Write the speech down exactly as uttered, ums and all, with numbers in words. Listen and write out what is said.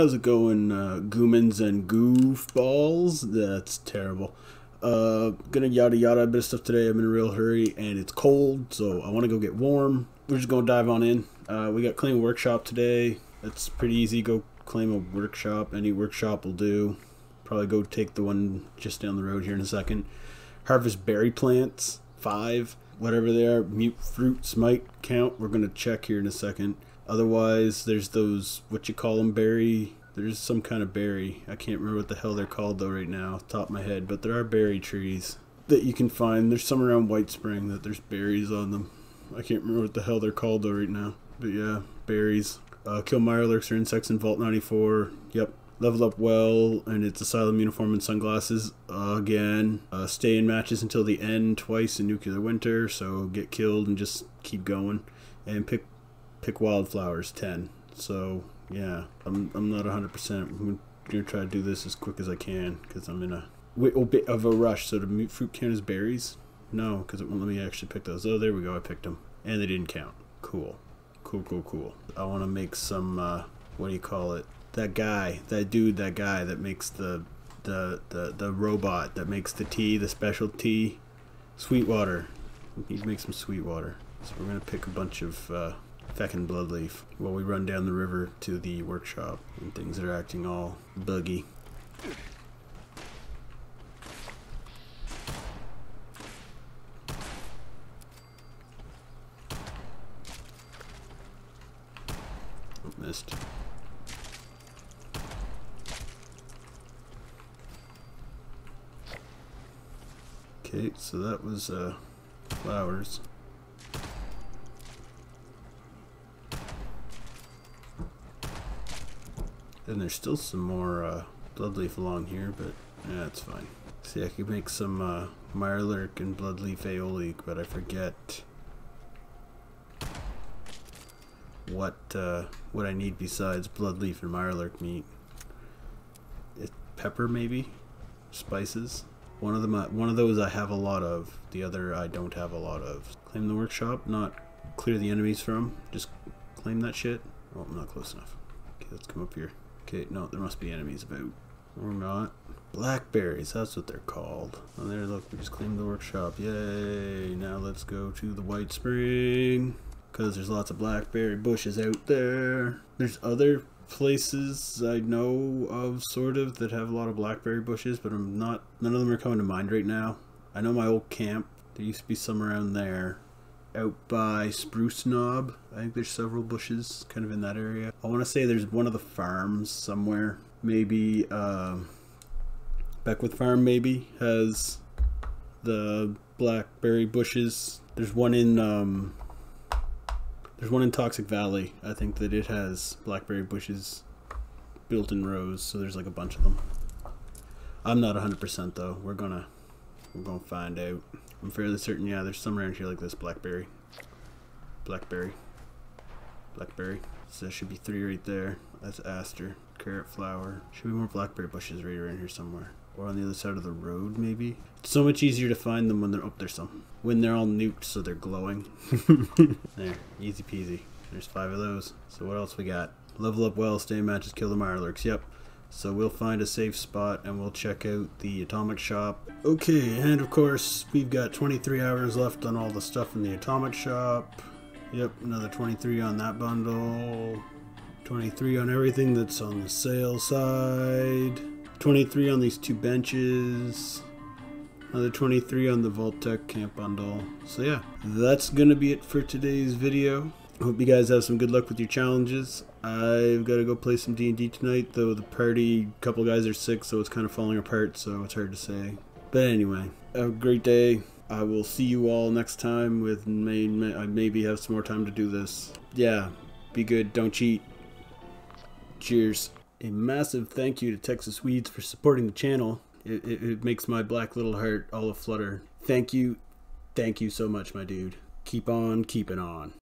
How's it going, uh, goomins and goofballs? That's terrible. Uh, gonna yada yada a bit of stuff today. I'm in a real hurry, and it's cold, so I want to go get warm. We're just gonna dive on in. Uh, we got claim a workshop today. That's pretty easy. Go claim a workshop. Any workshop will do. Probably go take the one just down the road here in a second. Harvest berry plants, five, whatever they are. Mute fruits might count. We're gonna check here in a second. Otherwise, there's those, what you call them, berry. There's some kind of berry. I can't remember what the hell they're called, though, right now, off the top of my head. But there are berry trees that you can find. There's some around White Spring that there's berries on them. I can't remember what the hell they're called, though, right now. But, yeah, berries. Uh, kill Mirelurks or insects in Vault ninety-four. Yep. Level up well, and it's asylum uniform and sunglasses uh, again. Uh, stay in matches until the end twice in nuclear winter, so get killed and just keep going. And pick... pick wildflowers, ten. So yeah, I'm, I'm not one hundred percent. I'm gonna try to do this as quick as I can because I'm in a little bit of a rush. So the fruit count as berries? No, because it won't let me actually pick those. Oh, there we go, I picked them. And they didn't count. Cool. Cool, cool, cool. I want to make some, uh, what do you call it? That guy, that dude, that guy that makes the, the, the, the robot that makes the tea, the special tea. Sweetwater. He makes some Sweetwater. So we're gonna pick a bunch of, uh, feckin' bloodleaf while we run down the river to the workshop, and things are acting all buggy. Oh, missed. Okay, so that was uh, flowers. And there's still some more uh, bloodleaf along here, but yeah, it's fine. See, I could make some uh, Mirelurk and bloodleaf aioli, but I forget what uh, what I need besides bloodleaf and Mirelurk meat. It, pepper, maybe, spices. One of them, I, one of those I have a lot of. The other I don't have a lot of. Claim the workshop. Not clear the enemies from. Just claim that shit. Oh, I'm not close enough. Okay, let's come up here. Okay, no, there must be enemies about. Or not. Blackberries, that's what they're called. Oh, there, look, we just claimed the workshop. Yay! Now let's go to the White Spring. Because there's lots of blackberry bushes out there. There's other places I know of, sort of, that have a lot of blackberry bushes, but I'm not, none of them are coming to mind right now. I know my old camp, there used to be some around there. Out by Spruce Knob, I think there's several bushes kind of in that area. I want to say there's one of the farms somewhere, maybe uh, Beckwith Farm maybe has the blackberry bushes. There's one in um, there's one in Toxic Valley, I think, that it has blackberry bushes built in rows, so there's like a bunch of them. I'm not one hundred percent though. We're gonna we're gonna find out. I'm fairly certain, yeah, there's some around here like this. Blackberry. Blackberry. Blackberry. So there should be three right there. That's aster. Carrot flower. Should be more blackberry bushes right around here somewhere. Or on the other side of the road, maybe? It's so much easier to find them when they're up there some. When they're all nuked so they're glowing. There. Easy peasy. There's five of those. So what else we got? Level up well, stay in matches, kill the Mirelurks. Yep. So we'll find a safe spot and we'll check out the Atomic Shop. Okay, and of course, we've got twenty-three hours left on all the stuff in the Atomic Shop. Yep, another twenty-three on that bundle. twenty-three on everything that's on the sale side. twenty-three on these two benches. Another twenty-three on the Vault-Tec camp bundle. So yeah, that's gonna be it for today's video. Hope you guys have some good luck with your challenges. I've got to go play some D and D tonight, though the party, a couple guys are sick, so it's kind of falling apart, so it's hard to say. But anyway, have a great day. I will see you all next time with, may, may, I maybe have some more time to do this. Yeah, be good, don't cheat. Cheers. A massive thank you to Texas Weeds for supporting the channel. It, it, it makes my black little heart all aflutter. Thank you. Thank you so much, my dude. Keep on keeping on.